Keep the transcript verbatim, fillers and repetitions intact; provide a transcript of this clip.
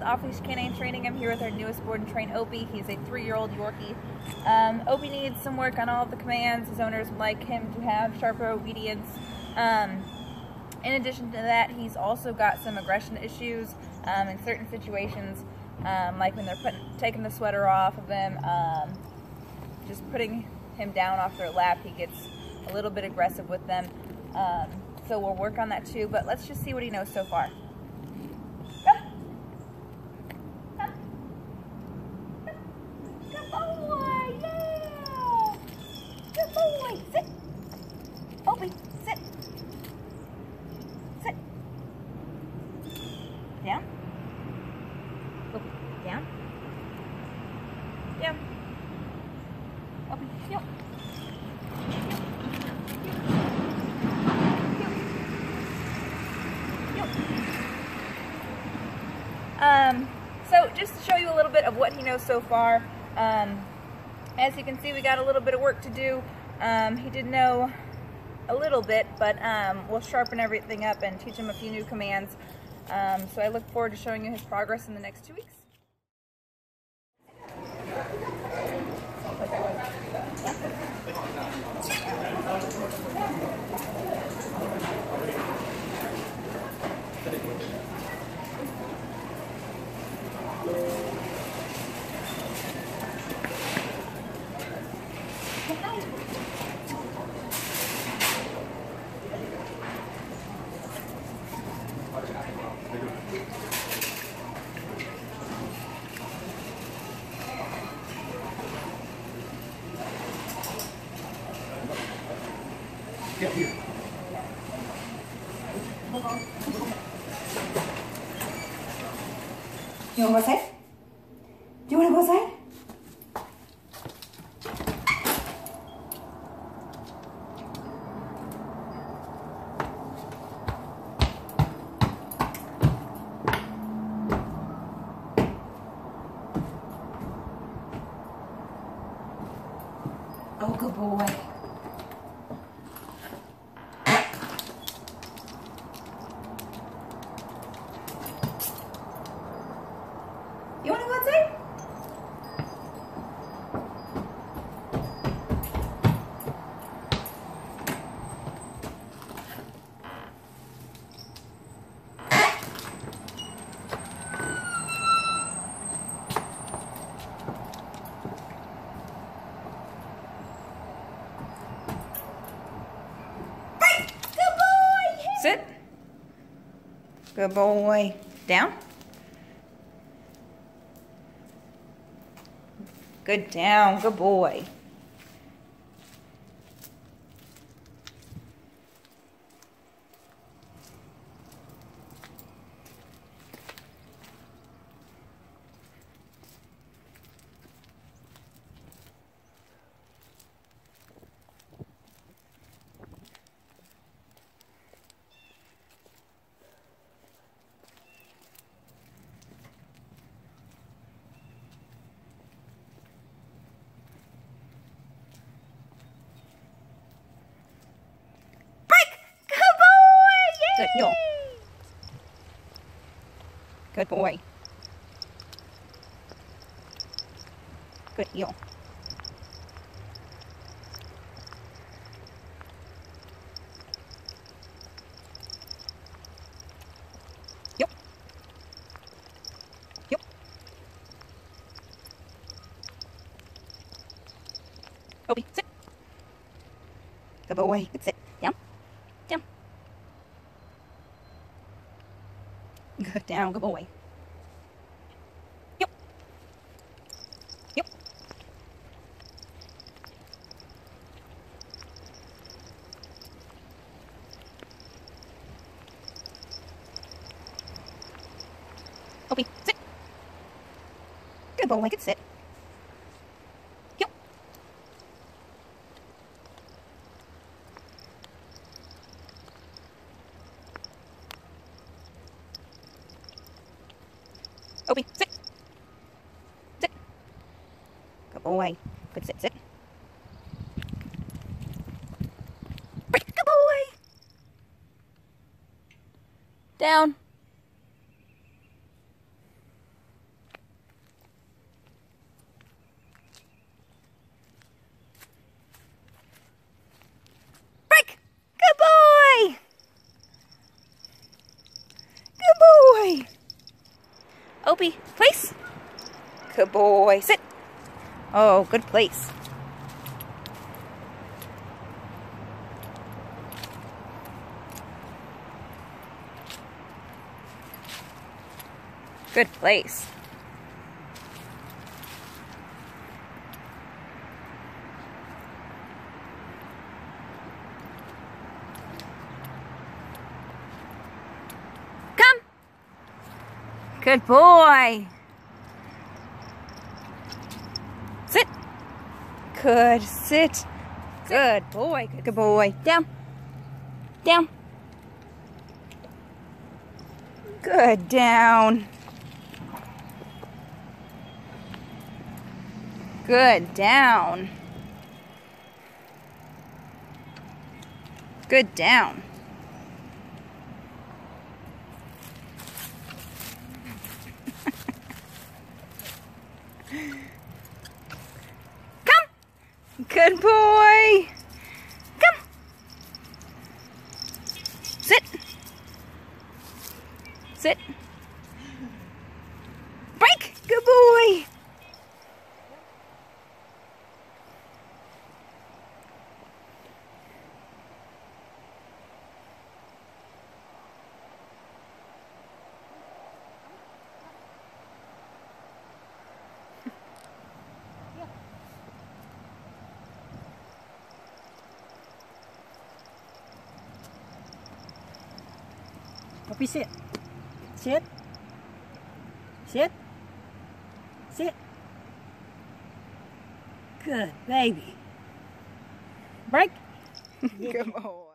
with Off Leash K nine Training. I'm here with our newest board and train, Opie. He's a three-year-old Yorkie. Um, Opie needs some work on all of the commands. His owners would like him to have sharper obedience. Um, in addition to that, he's also got some aggression issues um, in certain situations, um, like when they're putting, taking the sweater off of him, um, just putting him down off their lap. He gets a little bit aggressive with them. Um, so we'll work on that too, but let's just see what he knows so far. Opie, sit. Sit. Down. Opie, down. Down. Opie, yep. Um, so just to show you a little bit of what he knows so far, um, as you can see, we got a little bit of work to do. Um, he did know a little bit, but um, we'll sharpen everything up and teach him a few new commands. Um, so I look forward to showing you his progress in the next two weeks. Get here. You want to go outside? Do you want to go outside? Oh, good boy. You want to go outside? Right. Good boy! Sit. Good boy. Down. Good down, good boy. Good, Good boy. Good heel. Yep. Yep. Opie, sit. Good boy. Good sit. Down. Down. Good down, good boy. Yep. Yep. Opie, sit. Good boy, good sit. Yep. Opie, sit. Sit. Good boy. Good sit, sit. Good boy. Down. Opie, place. Good boy, sit. Oh, good place. Good place. Come. Good boy. Sit. Good, sit. Good boy. Good boy. Down. Down. Good, down. Good, down. Good, down. Come. Good boy. Come. Sit. Sit. Break. Good boy. Opie, sit. Sit. Sit. Sit. Good baby. Break. Good boy.